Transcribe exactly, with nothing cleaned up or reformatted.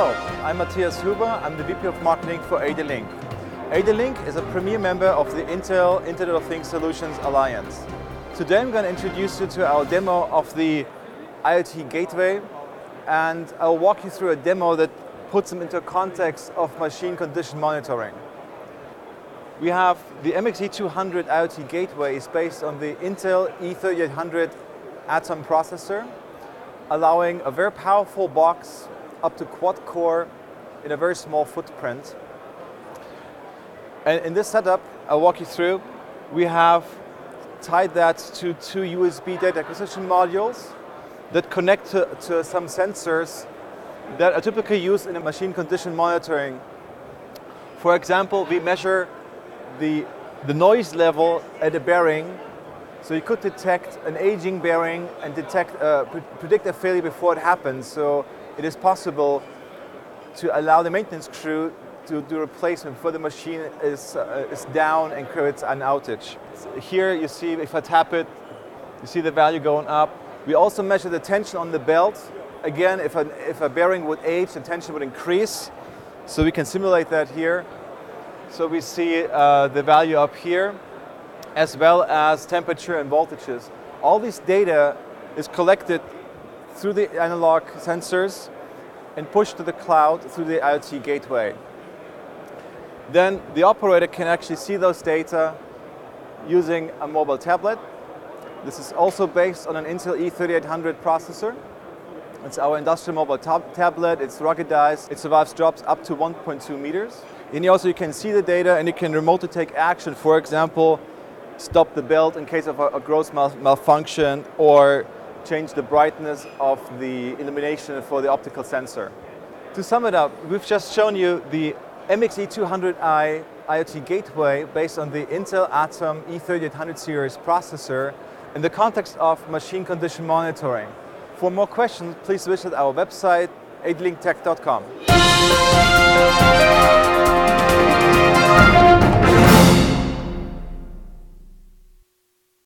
Hello, I'm Matthias Huber, I'm the V P of Marketing for ADLINK. ADLINK is a premier member of the Intel Internet of Things Solutions Alliance. Today I'm going to introduce you to our demo of the IoT gateway, and I'll walk you through a demo that puts them into context of machine condition monitoring. We have the M X E two hundred IoT gateway is based on the Intel E thirty-eight hundred Atom processor, allowing a very powerful box up to quad-core in a very small footprint. And in this setup, I'll walk you through, we have tied that to two U S B data acquisition modules that connect to, to some sensors that are typically used in a machine condition monitoring. For example, we measure the, the noise level at a bearing, so you could detect an aging bearing and detect uh, pre predict a failure before it happens. So it is possible to allow the maintenance crew to do replacement before the machine is, uh, is down and creates an outage. So here you see, if I tap it, you see the value going up. We also measure the tension on the belt. Again, if a, if a bearing would age, the tension would increase. So we can simulate that here. So we see uh, the value up here, as well as temperature and voltages. All this data is collected through the analog sensors and pushed to the cloud through the IoT gateway. Then the operator can actually see those data using a mobile tablet. This is also based on an Intel E thirty-eight hundred processor. It's our industrial mobile tab tablet, it's ruggedized, it survives drops up to one point two meters. And you also you can see the data and you can remotely take action, for example, stop the belt in case of a, a gross mal malfunction or change the brightness of the illumination for the optical sensor. To sum it up, we've just shown you the M X E two hundred i IoT gateway based on the Intel Atom E thirty-eight hundred series processor in the context of machine condition monitoring. For more questions, please visit our website, adlinktech dot com.